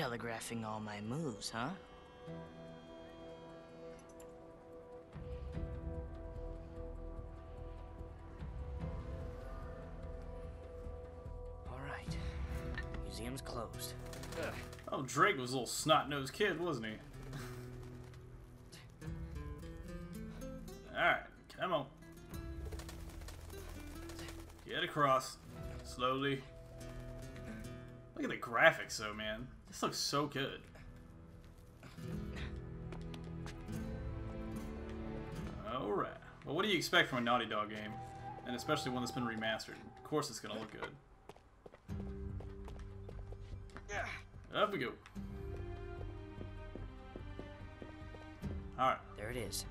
telegraphing all my moves, huh? All right. Museum's closed. Ugh. Oh, Drake was a little snot-nosed kid, wasn't he? Alright, come on. Get across. Slowly. Look at the graphics though, man. This looks so good. Alright. Well, what do you expect from a Naughty Dog game? And especially one that's been remastered. Of course it's gonna look good. Up we go. Alright. There it is.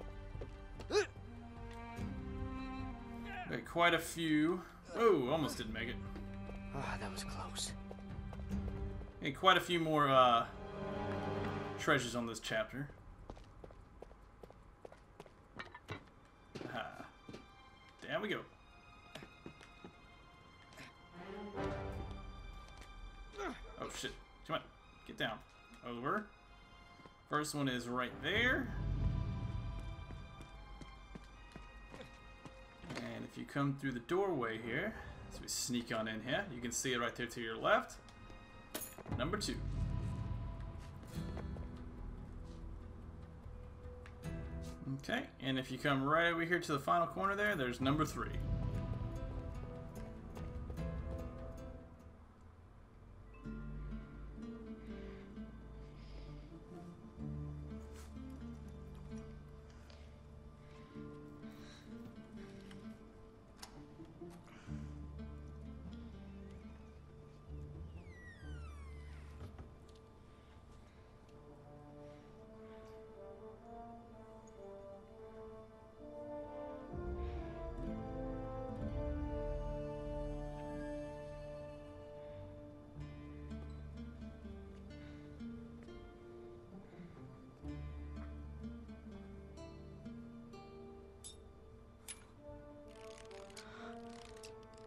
Got quite a few. Oh, almost didn't make it. Ah, that was close. And quite a few more treasures on this chapter. Ah, there we go. Oh shit! Come on, get down. Over. First one is right there. And if you come through the doorway here, so we sneak on in here, you can see it right there to your left. Number two. Okay, and if you come right over here to the final corner there, there's number three.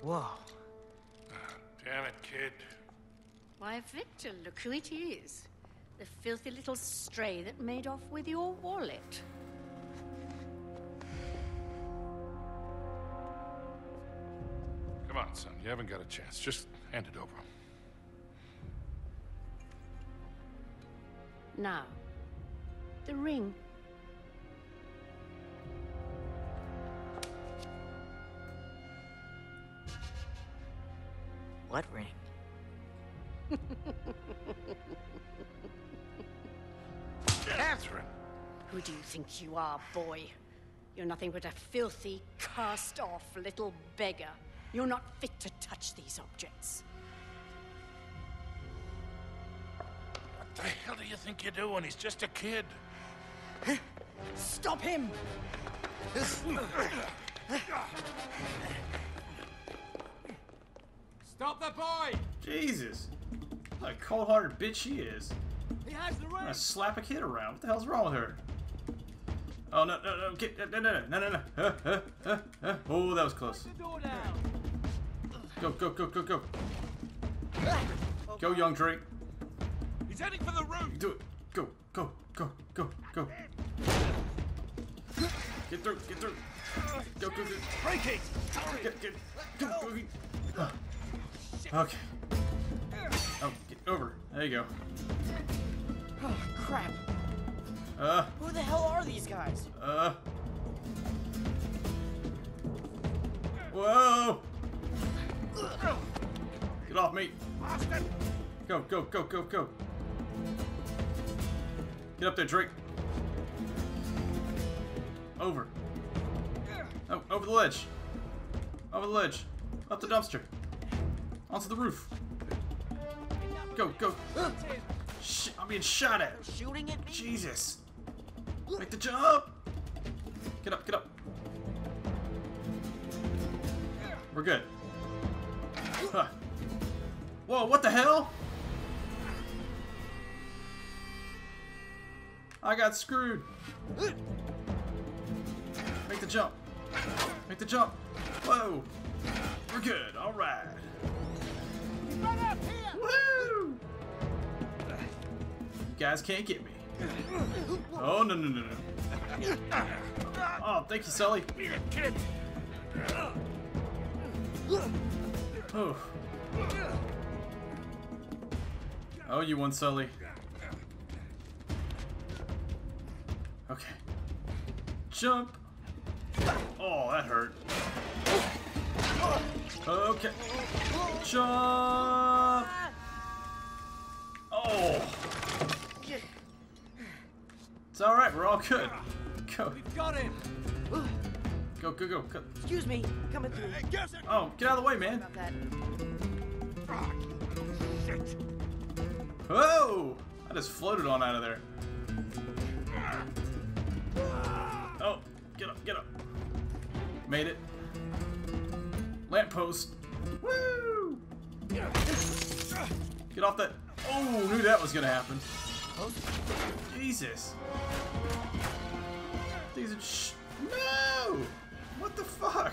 Whoa. Damn it, kid. Why, Victor, look who it is. The filthy little stray that made off with your wallet. Come on, son. You haven't got a chance. Just hand it over. Now, the ring. What ring? Catherine! Who do you think you are, boy? You're nothing but a filthy, cast-off little beggar. You're not fit to touch these objects. What the hell do you think you're doing? He's just a kid. Stop him! Stop that boy! Jesus. What a cold-hearted bitch she is. He has the ring. I'm gonna slap a kid around. What the hell's wrong with her? Oh, no, no, no. Get, no. Oh, that was close. Go. Go, young Drake. He's heading for the roof. Do it. Go. Get through. Go. Break it. Hurry. Go. Okay. Oh, get over. There you go. Oh, crap. Who the hell are these guys? Whoa! Get off me! Go. Get up there, Drake. Over. Oh, over the ledge. Up the dumpster. Onto the roof. Go. Shit, I'm being shot at. Shooting at me? Jesus. Make the jump. Get up. We're good. Huh. Whoa, what the hell? I got screwed. Make the jump. Whoa. We're good. All right. Woo! guys can't get me. Oh, no, no, no, no. Oh, thank you, Sully. Oh. Oh, you won, Sully. Okay. Jump. Oh, that hurt. Okay. Jump. Oh. It's all right. We're all good. Go. We've got him. Go, go, go, go. Excuse me. Coming through. Oh, get out of the way, man. Whoa! I just floated on out of there. Oh, get up, get up. Made it. Lamppost. Woo! Get off that. Oh, knew that was gonna happen. Jesus. These are no! What the fuck?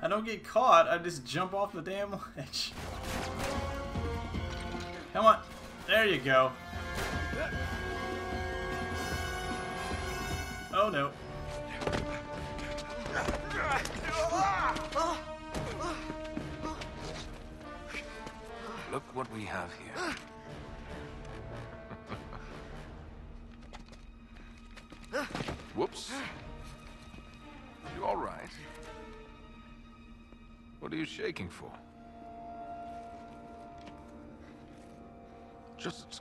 I don't get caught, I just jump off the damn ledge. Come on. There you go. Oh no. Look what we have here. Whoops. You all right? What are you shaking for? Just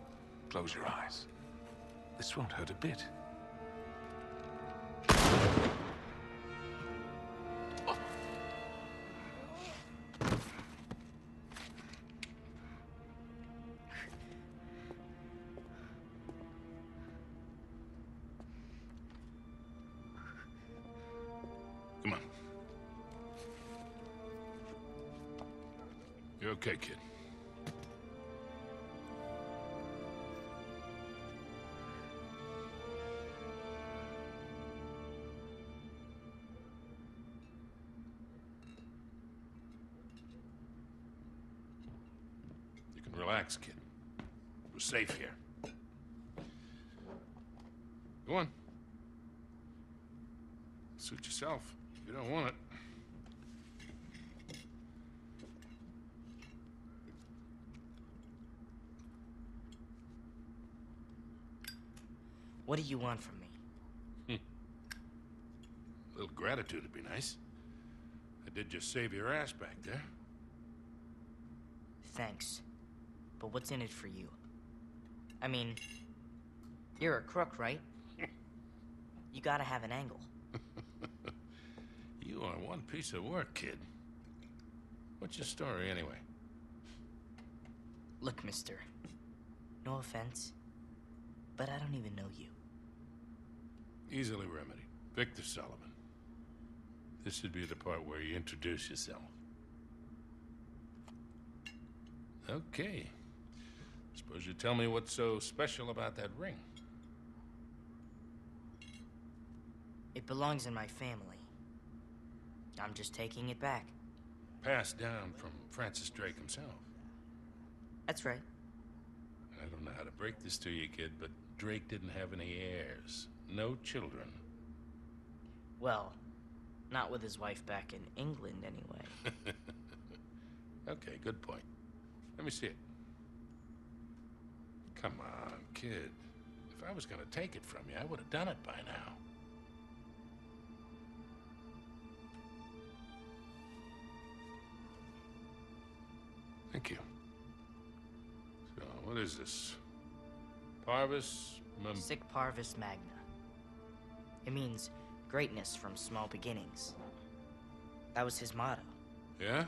close your eyes. This won't hurt a bit. Okay, kid. You can relax, kid. We're safe here. Go on. Suit yourself. You don't want it. What do you want from me? A little gratitude would be nice. I did just save your ass back there. Thanks. But what's in it for you? I mean, you're a crook, right? You gotta have an angle. You are one piece of work, kid. What's your story, anyway? Look, mister. No offense, but I don't even know you. Easily remedied. Victor Sullivan. This should be the part where you introduce yourself. Okay. Suppose you tell me what's so special about that ring. It belongs in my family. I'm just taking it back. Passed down from Francis Drake himself. That's right. I don't know how to break this to you, kid, but Drake didn't have any heirs. No children. Well, not with his wife back in England, anyway. Okay, good point. Let me see it. Come on, kid. If I was gonna take it from you, I would have done it by now. Thank you. So, what is this? Parvis mem. Sic Parvis Magna. It means greatness from small beginnings. That was his motto. Yeah?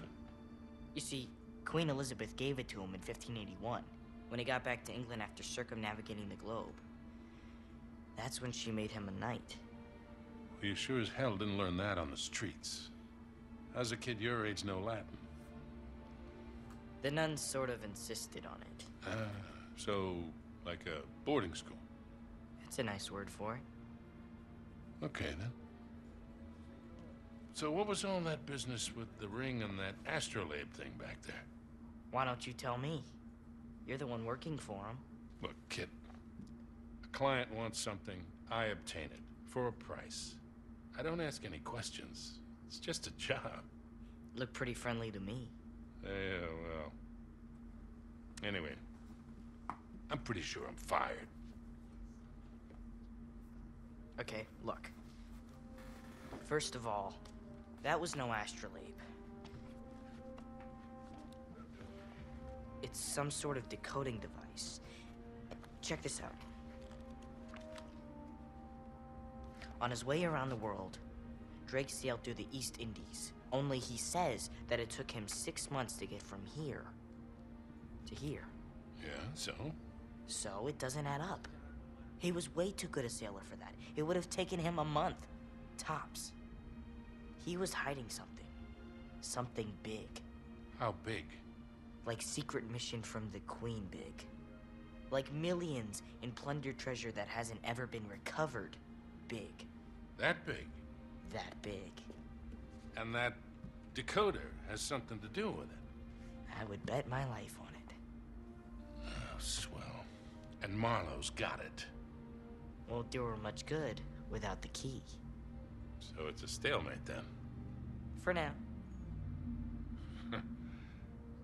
You see, Queen Elizabeth gave it to him in 1581, when he got back to England after circumnavigating the globe. That's when she made him a knight. Well, you sure as hell didn't learn that on the streets. How's a kid your age know Latin? The nuns sort of insisted on it. Ah, so like a boarding school. That's a nice word for it. Okay, then. So what was all that business with the ring and that astrolabe thing back there? Why don't you tell me? You're the one working for him. Look, kid, a client wants something, I obtain it, for a price. I don't ask any questions. It's just a job. Looked pretty friendly to me. Yeah, well... Anyway, I'm pretty sure I'm fired. Okay, look. First of all, that was no astrolabe. It's some sort of decoding device. Check this out. On his way around the world, Drake sailed through the East Indies. Only he says that it took him 6 months to get from here to here. Yeah, so? So it doesn't add up. He was way too good a sailor for that. It would have taken him a month, tops. He was hiding something. Something big. How big? Like secret mission from the Queen big. Like millions in plundered treasure that hasn't ever been recovered big. That big? That big. And that decoder has something to do with it. I would bet my life on it. Oh, swell. And Marlowe's got it. Won't do her much good without the key. So it's a stalemate then? For now.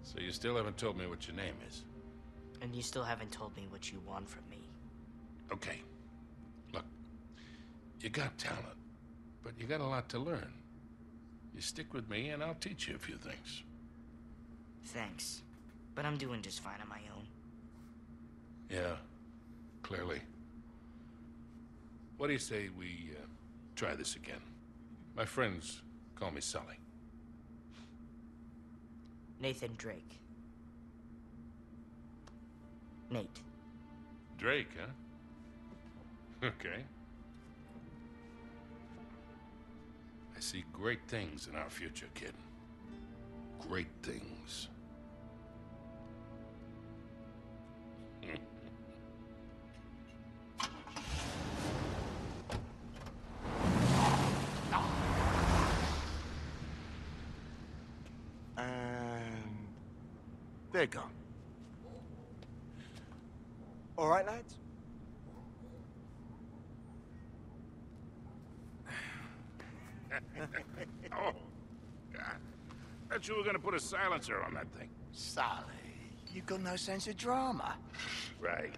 So you still haven't told me what your name is? And you still haven't told me what you want from me. Okay. Look, you got talent, but you got a lot to learn. You stick with me and I'll teach you a few things. Thanks, but I'm doing just fine on my own. Yeah, clearly. What do you say we try this again? My friends call me Sully. Nathan Drake. Nate. Drake, huh? Okay. I see great things in our future, kid. Great things. They're gone. All right, lads? Oh, God. Bet you were gonna put a silencer on that thing. Sally, you got no sense of drama. Right.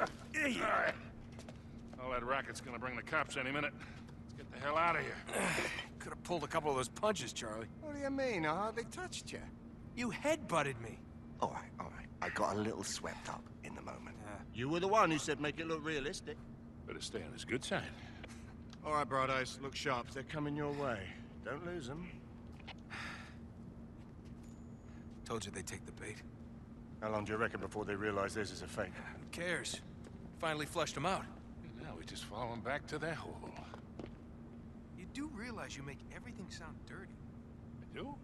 All right. All that racket's gonna bring the cops any minute. Let's get the hell out of here. Could have pulled a couple of those punches, Charlie. What do you mean? I hardly touched you. You headbutted me. All right. I got a little swept up in the moment. You were the one who said make it look realistic. Better stay on his good side. All right, Broad Eyes, look sharp. They're coming your way. Don't lose them. Told you they'd take the bait. How long do you reckon before they realize this is a fake? Who cares? Finally flushed them out. And now we just follow them back to their hole. You do realize you make everything sound dirty. I do?